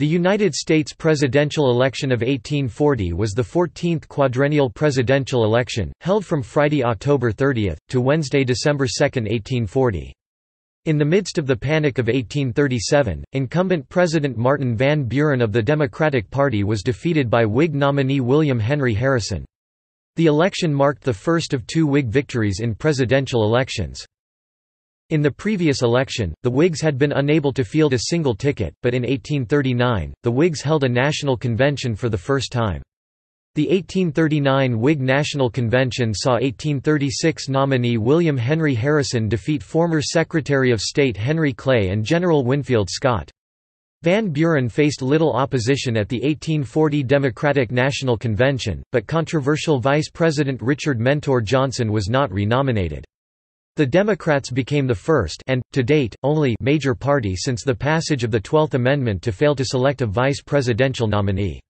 The United States presidential election of 1840 was the 14th quadrennial presidential election, held from Friday, October 30, to Wednesday, December 2, 1840. In the midst of the Panic of 1837, incumbent President Martin Van Buren of the Democratic Party was defeated by Whig nominee William Henry Harrison. The election marked the first of two Whig victories in presidential elections. In the previous election, the Whigs had been unable to field a single ticket, but in 1839, the Whigs held a national convention for the first time. The 1839 Whig National Convention saw 1836 nominee William Henry Harrison defeat former Secretary of State Henry Clay and General Winfield Scott. Van Buren faced little opposition at the 1840 Democratic National Convention, but controversial Vice President Richard Mentor Johnson was not renominated. The Democrats became the first and, to date, only major party since the passage of the 12th Amendment to fail to select a vice presidential nominee.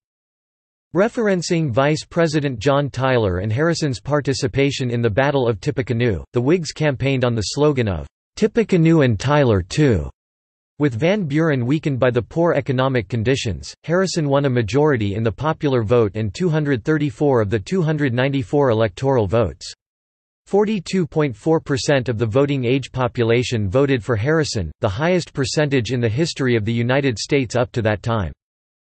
Referencing Vice President John Tyler and Harrison's participation in the Battle of Tippecanoe, the Whigs campaigned on the slogan of, "Tippecanoe and Tyler too." With Van Buren weakened by the poor economic conditions, Harrison won a majority in the popular vote and 234 of the 294 electoral votes. 42.4% of the voting age population voted for Harrison, the highest percentage in the history of the United States up to that time.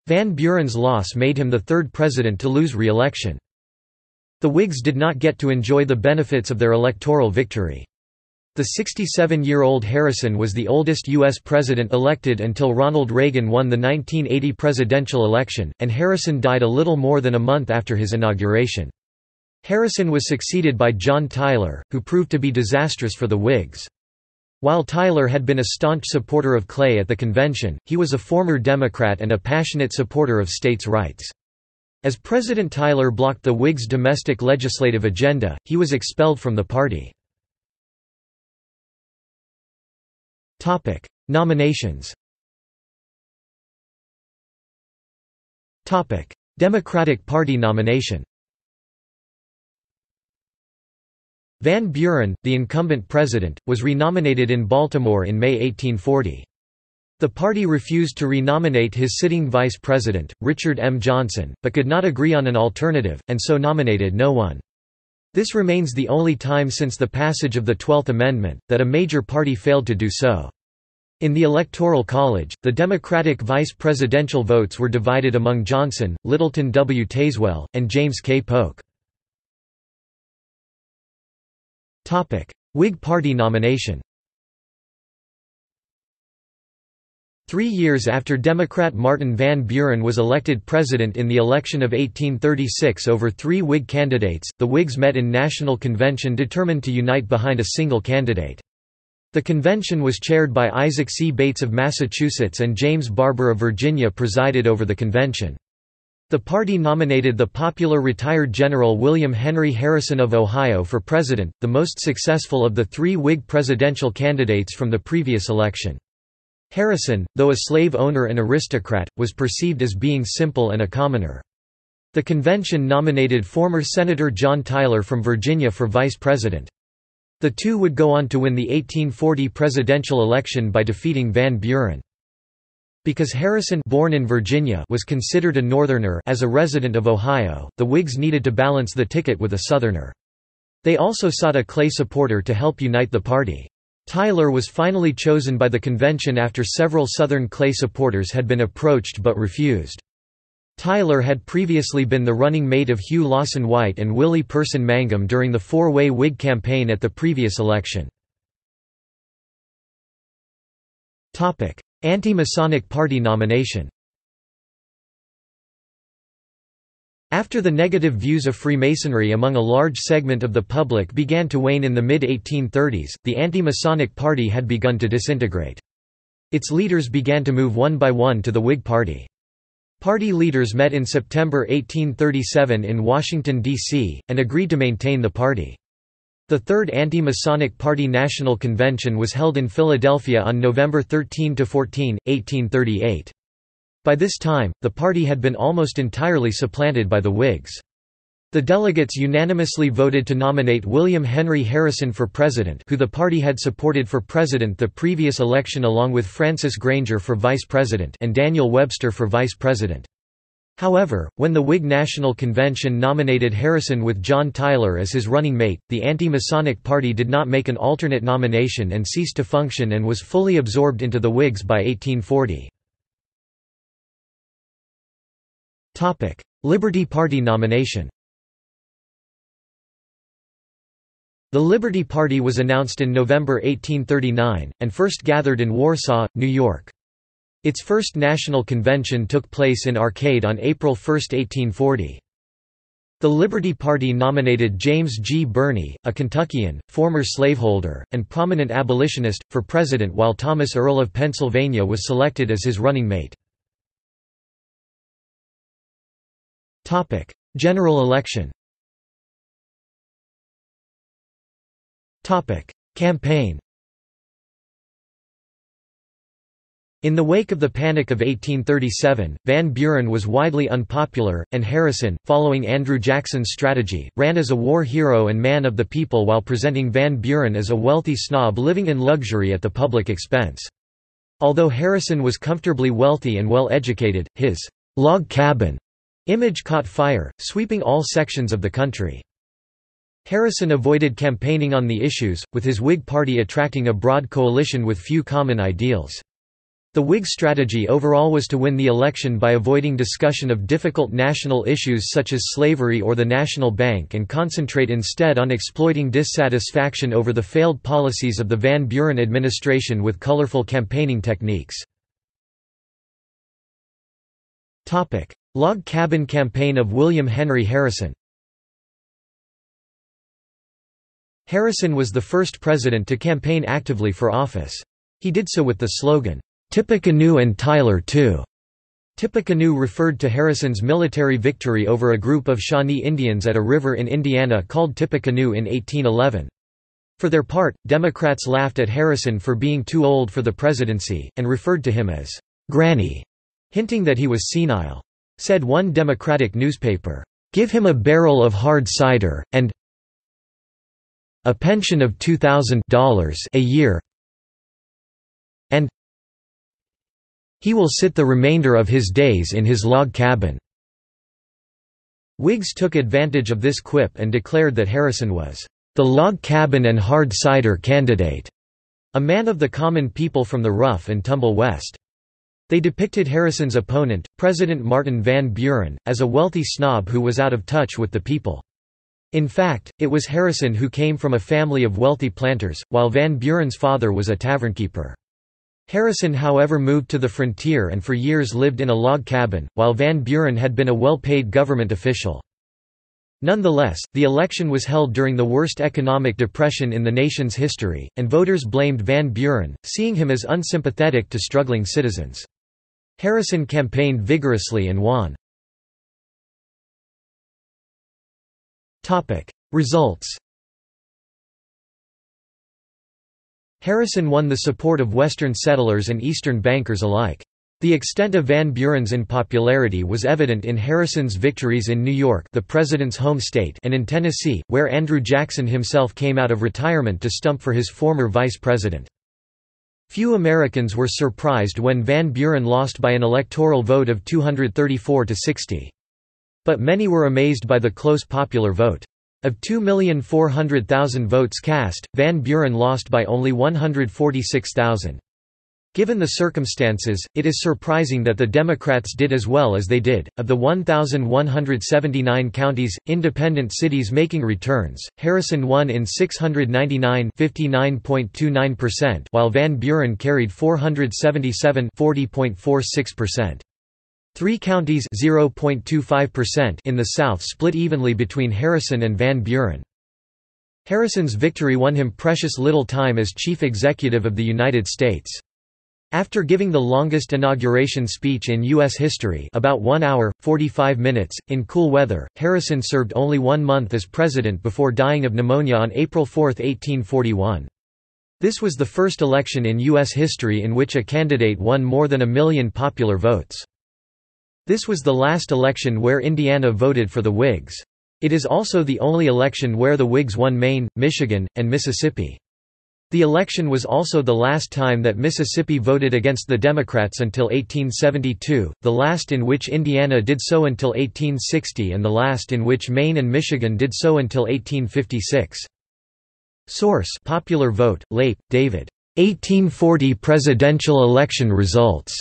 Van Buren's loss made him the third president to lose re-election. The Whigs did not get to enjoy the benefits of their electoral victory. The 67-year-old Harrison was the oldest U.S. president elected until Ronald Reagan won the 1980 presidential election, and Harrison died a little more than a month after his inauguration. Harrison was succeeded by John Tyler, who proved to be disastrous for the Whigs. While Tyler had been a staunch supporter of Clay at the convention, he was a former Democrat and a passionate supporter of states' rights. As President Tyler blocked the Whigs' domestic legislative agenda, he was expelled from the party. Nominations. Democratic Party nomination. Van Buren, the incumbent president, was renominated in Baltimore in May 1840. The party refused to renominate his sitting vice president, Richard M. Johnson, but could not agree on an alternative, and so nominated no one. This remains the only time since the passage of the 12th Amendment, that a major party failed to do so. In the Electoral College, the Democratic vice presidential votes were divided among Johnson, Littleton W. Tazewell, and James K. Polk. Whig Party nomination. 3 years after Democrat Martin Van Buren was elected president in the election of 1836 over three Whig candidates, the Whigs met in national convention determined to unite behind a single candidate. The convention was chaired by Isaac C. Bates of Massachusetts, and James Barbour of Virginia presided over the convention. The party nominated the popular retired General William Henry Harrison of Ohio for president, the most successful of the three Whig presidential candidates from the previous election. Harrison, though a slave owner and aristocrat, was perceived as being simple and a commoner. The convention nominated former Senator John Tyler from Virginia for vice president. The two would go on to win the 1840 presidential election by defeating Van Buren. Because Harrison, born in Virginia, was considered a Northerner as a resident of Ohio, the Whigs needed to balance the ticket with a Southerner. They also sought a Clay supporter to help unite the party. Tyler was finally chosen by the convention after several Southern Clay supporters had been approached but refused. Tyler had previously been the running mate of Hugh Lawson White and Willie Person Mangum during the four-way Whig campaign at the previous election. Anti-Masonic Party nomination. After the negative views of Freemasonry among a large segment of the public began to wane in the mid-1830s, the anti-Masonic Party had begun to disintegrate. Its leaders began to move one by one to the Whig Party. Party leaders met in September 1837 in Washington, D.C., and agreed to maintain the party. The Third Anti-Masonic Party National Convention was held in Philadelphia on November 13–14, 1838. By this time, the party had been almost entirely supplanted by the Whigs. The delegates unanimously voted to nominate William Henry Harrison for president, who the party had supported for president the previous election, along with Francis Granger for vice president and Daniel Webster for vice president. However, when the Whig National Convention nominated Harrison with John Tyler as his running mate, the anti-Masonic Party did not make an alternate nomination and ceased to function and was fully absorbed into the Whigs by 1840. Liberty Party nomination. The Liberty Party was announced in November 1839, and first gathered in Warsaw, New York. Its first national convention took place in Arcade on April 1, 1840. The Liberty Party nominated James G. Birney, a Kentuckian, former slaveholder, and prominent abolitionist, for president, while Thomas Earle of Pennsylvania was selected as his running mate. General election. Campaign. In the wake of the Panic of 1837, Van Buren was widely unpopular, and Harrison, following Andrew Jackson's strategy, ran as a war hero and man of the people while presenting Van Buren as a wealthy snob living in luxury at the public expense. Although Harrison was comfortably wealthy and well-educated, his "log cabin" image caught fire, sweeping all sections of the country. Harrison avoided campaigning on the issues, with his Whig Party attracting a broad coalition with few common ideals. The Whig strategy overall was to win the election by avoiding discussion of difficult national issues such as slavery or the National Bank, and concentrate instead on exploiting dissatisfaction over the failed policies of the Van Buren administration with colorful campaigning techniques. Log Cabin Campaign of William Henry Harrison. Harrison was the first president to campaign actively for office. He did so with the slogan, "Tippecanoe and Tyler too." Tippecanoe referred to Harrison's military victory over a group of Shawnee Indians at a river in Indiana called Tippecanoe in 1811. For their part, Democrats laughed at Harrison for being too old for the presidency, and referred to him as "Granny," hinting that he was senile. Said one Democratic newspaper, "Give him a barrel of hard cider, and a pension of $2,000 a year, and he will sit the remainder of his days in his log cabin." Whigs took advantage of this quip and declared that Harrison was "the log cabin and hard cider candidate," a man of the common people from the rough and tumble West. They depicted Harrison's opponent, President Martin Van Buren, as a wealthy snob who was out of touch with the people. In fact, it was Harrison who came from a family of wealthy planters, while Van Buren's father was a tavernkeeper. Harrison, however, moved to the frontier and for years lived in a log cabin, while Van Buren had been a well-paid government official. Nonetheless, the election was held during the worst economic depression in the nation's history, and voters blamed Van Buren, seeing him as unsympathetic to struggling citizens. Harrison campaigned vigorously and won. Results. Harrison won the support of Western settlers and Eastern bankers alike. The extent of Van Buren's unpopularity was evident in Harrison's victories in New York, the president's home state, and in Tennessee, where Andrew Jackson himself came out of retirement to stump for his former vice president. Few Americans were surprised when Van Buren lost by an electoral vote of 234 to 60. But many were amazed by the close popular vote. Of 2,400,000 votes cast, Van Buren lost by only 146,000. Given the circumstances, it is surprising that the Democrats did as well as they did. Of the 1,179 counties, independent cities making returns, Harrison won in 699, 59.29%, while Van Buren carried 477, 40.46%. Three counties (0.25%) in the South split evenly between Harrison and Van Buren. Harrison's victory won him precious little time as chief executive of the United States. After giving the longest inauguration speech in U.S. history, about 1 hour, 45 minutes, in cool weather, Harrison served only 1 month as president before dying of pneumonia on April 4, 1841. This was the first election in U.S. history in which a candidate won more than 1 million popular votes. This was the last election where Indiana voted for the Whigs. It is also the only election where the Whigs won Maine, Michigan, and Mississippi. The election was also the last time that Mississippi voted against the Democrats until 1872, the last in which Indiana did so until 1860, and the last in which Maine and Michigan did so until 1856. Source: Popular Vote, Lape, David. 1840 Presidential Election Results.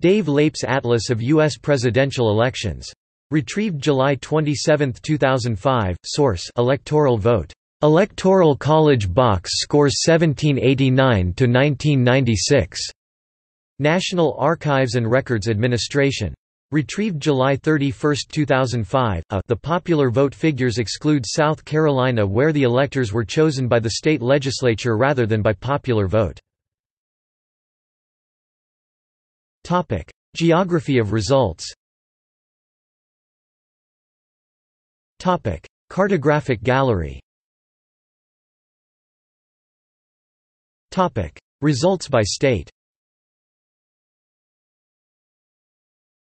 Dave Lape's Atlas of U.S. Presidential Elections. Retrieved July 27, 2005. Source: Electoral Vote. Electoral College Box Scores 1789–1996. National Archives and Records Administration. Retrieved July 31, 2005. The popular vote figures exclude South Carolina, where the electors were chosen by the state legislature rather than by popular vote. Topic: Geography of results. Topic: Cartographic Gallery. Results by state.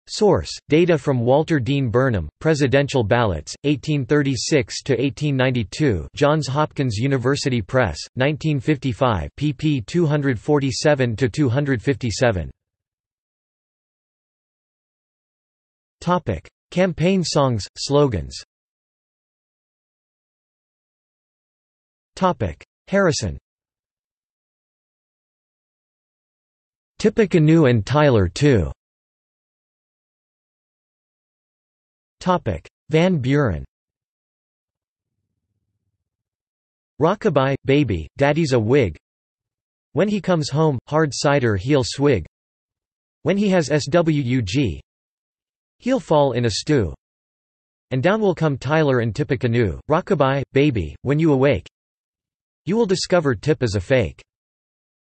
Source: Data from Walter Dean Burnham, Presidential Ballots, 1836–1892, Johns Hopkins University Press, 1955, pp. 247–257. Campaign songs, slogans. Harrison. Tippecanoe and Tyler too. Van Buren. Rockabye, baby, daddy's a Whig. When he comes home, hard cider he'll swig. When he has SWUG, he'll fall in a stew. And down will come Tyler and Tippecanoe. Rockabye, baby, when you awake, you will discover Tip is a fake.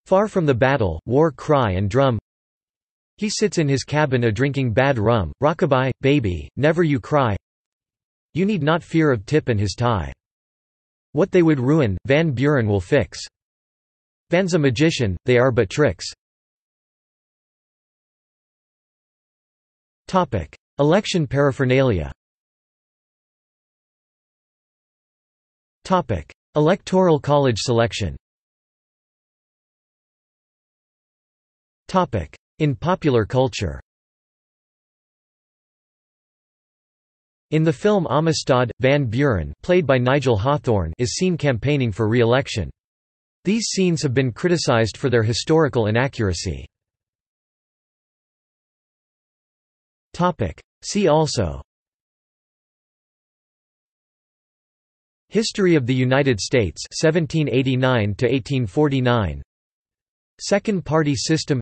Far from the battle, war cry and drum, he sits in his cabin a-drinking bad rum. Rockabye, baby, never you cry, you need not fear of Tip and his tie. What they would ruin, Van Buren will fix. Van's a magician, they are but tricks. Election paraphernalia. Electoral college selection. In popular culture. In the film Amistad, Van Buren, played by Nigel Hawthorne, is seen campaigning for re-election. These scenes have been criticized for their historical inaccuracy. See also: History of the United States 1789–1849, Second Party System,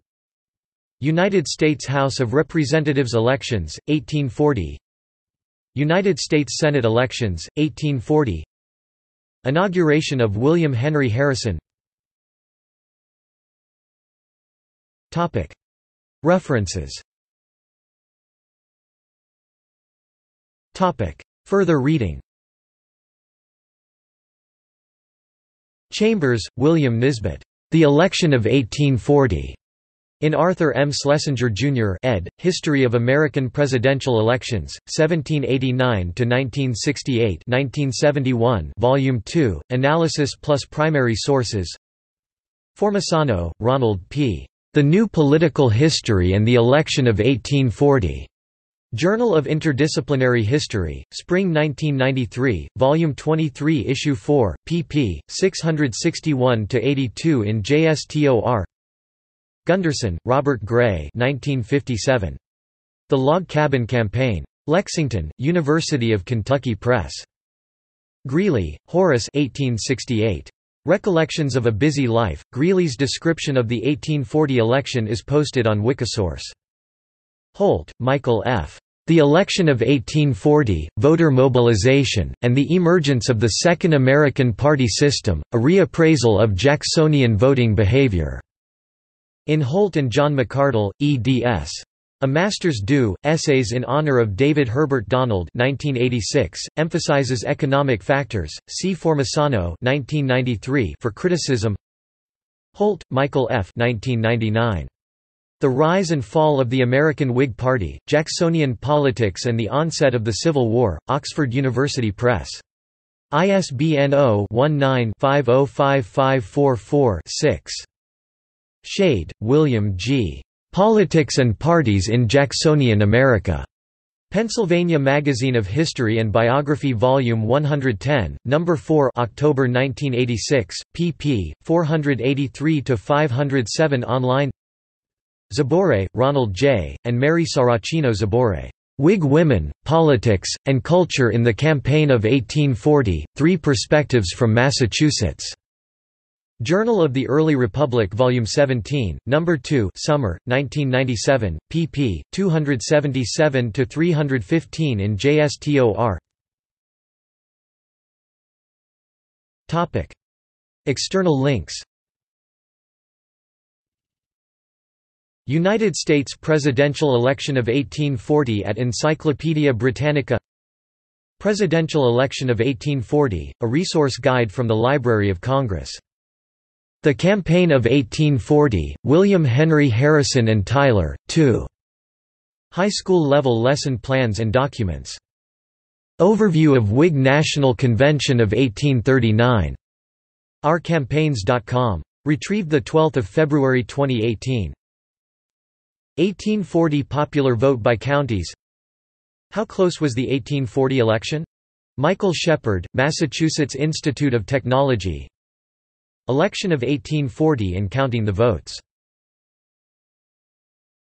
United States House of Representatives elections, 1840, United States Senate elections, 1840, Inauguration of William Henry Harrison. References. Further reading. Chambers, William Nisbet. The Election of 1840. In Arthur M. Schlesinger, Jr. ed., History of American Presidential Elections, 1789–1968 1971, Volume 2, Analysis plus Primary Sources. Formisano, Ronald P. The New Political History and the Election of 1840. Journal of Interdisciplinary History, Spring 1993, Volume 23, Issue 4, pp. 661–82 in JSTOR. Gunderson, Robert Gray. 1957. The Log Cabin Campaign. Lexington, University of Kentucky Press. Greeley, Horace. 1868. Recollections of a Busy Life. Greeley's description of the 1840 election is posted on Wikisource. Holt, Michael F. The Election of 1840, Voter Mobilization, and the Emergence of the Second American Party System, a Reappraisal of Jacksonian Voting Behavior. In Holt and John McCardle, eds. A Master's Due, Essays in Honor of David Herbert Donald 1986, emphasizes economic factors, see Formisano 1993 for criticism. Holt, Michael F. 1999. The Rise and Fall of the American Whig Party, Jacksonian Politics and the Onset of the Civil War, Oxford University Press. ISBN 0-19-505544-6. Shade, William G. Politics and Parties in Jacksonian America. Pennsylvania Magazine of History and Biography Volume 110, No. 4 October 1986, pp. 483–507 online. Zabore, Ronald J., and Mary Saracino Zabore. Whig Women, Politics, and Culture in the Campaign of 1840, Three Perspectives from Massachusetts. Journal of the Early Republic Volume 17, No. 2 Summer, 1997, pp. 277–315 in JSTOR. External links. United States Presidential Election of 1840 at Encyclopædia Britannica. Presidential Election of 1840, a resource guide from the Library of Congress. The Campaign of 1840, William Henry Harrison and Tyler, 2. High school-level lesson plans and documents. Overview of Whig National Convention of 1839. OurCampaigns.com. Retrieved 12 February 2018. 1840 popular vote by counties. How close was the 1840 election? Michael Shepard, Massachusetts Institute of Technology. Election of 1840 and counting the votes.